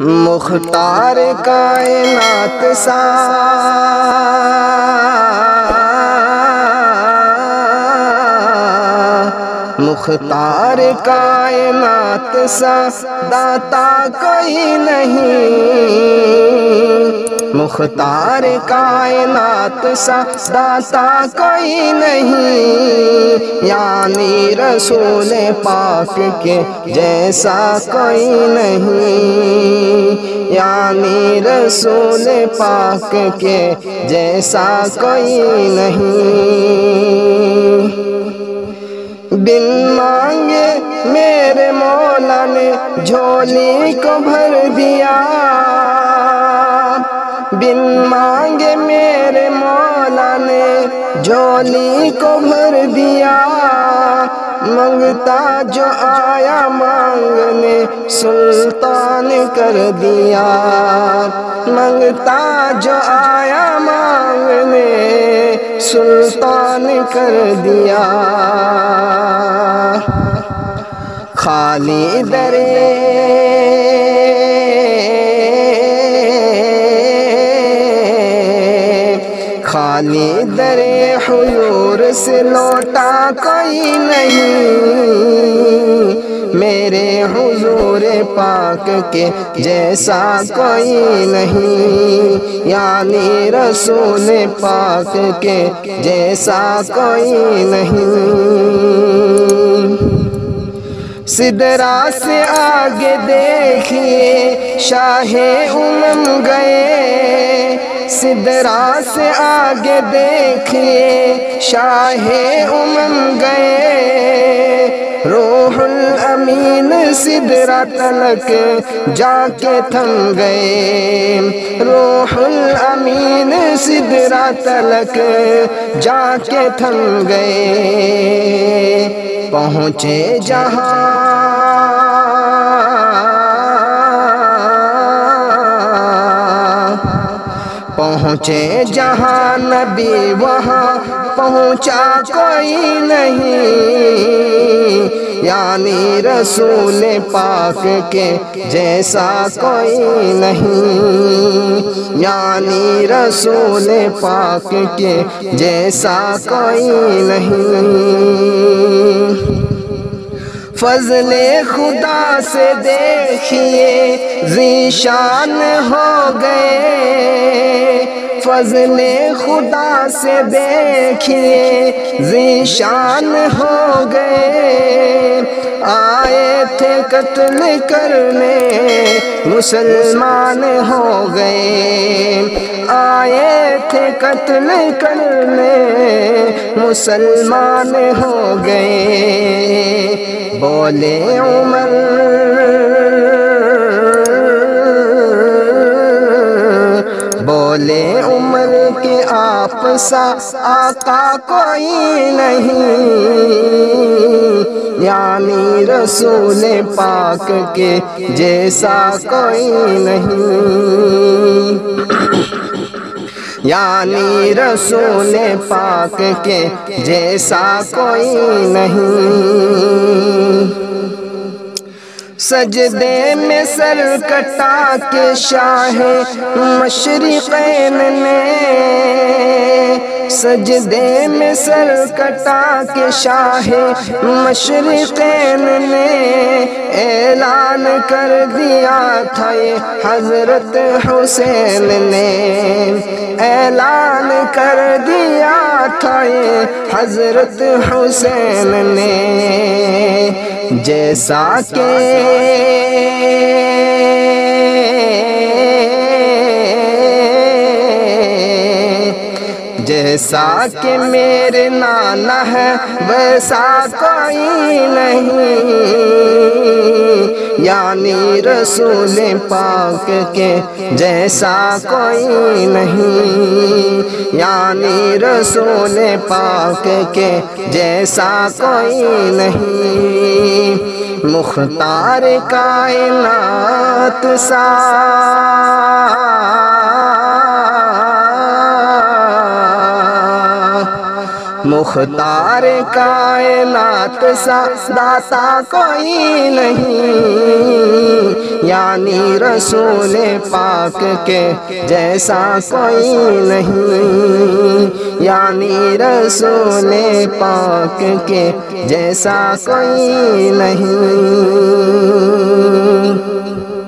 मुख्तार कायनात सा मुख्तार कायनात सा दाता कोई नहीं मुख्तार कायनात सा दाता कोई नहीं यानी रसूल पाक के जैसा कोई नहीं यानी रसूल पाक के जैसा कोई नहीं। बिन मांगे मेरे मौला ने झोली को भर दिया बिन मांगे मेरे मौला ने झोली को भर दिया मंगता जो आया मांगने सुल्तान कर दिया मंगता जो आया मांगने सुल्तान कर दिया। खाली दरे खाली दरे हुजूर से लौटा कोई नहीं मेरे हुजूर पाक के जैसा कोई नहीं यानी रसूल पाक के जैसा कोई नहीं। सिदरा से आगे देखिए शाहे उलूम गए सिदरा से आगे देखिए शाहे उलूम गए रोहुल अमीन सिदरा तलक जाके थम गए रोहुल अमीन सिदरा तलक जाके थम गए। पहुँचे जहाँ पहुँचे जहाँ नबी वहाँ पहुँचा कोई नहीं यानी रसूल पाक के जैसा कोई नहीं यानी रसूल पाक के जैसा कोई नहीं। फजले खुदा से देखिए ज़ीशान हो गए फजले खुदा से देखिए ज़ीशान हो गए। आए थे कत्ल करने मुसलमान हो गए आए थे कत्ल करने मुसलमान हो गए। बोले उमर बोले उमर के आप सा आका कोई नहीं यानी रसूल पाक के जैसा कोई नहीं यानी रसूल पाक के जैसा कोई नहीं। सजदे में सर कटा के शाहे मशरिकेन ने सजदे में सर कटा के शाहे मशरिकेन ने ऐलान कर दिया था ये हज़रत हुसैन ने ऐलान कर दिया था ये हज़रत हुसैन ने। जैसा के मेरे नाना है वैसा कोई नहीं यानी रसूल पाक के जैसा कोई नहीं यानी रसूल पाक के जैसा कोई नहीं। मुख्तार कायनात सा मुख्तार कायनात सा दाता कोई नहीं, यानी रसूल पाक के जैसा कोई नहीं, यानी रसूल पाक के जैसा कोई नहीं।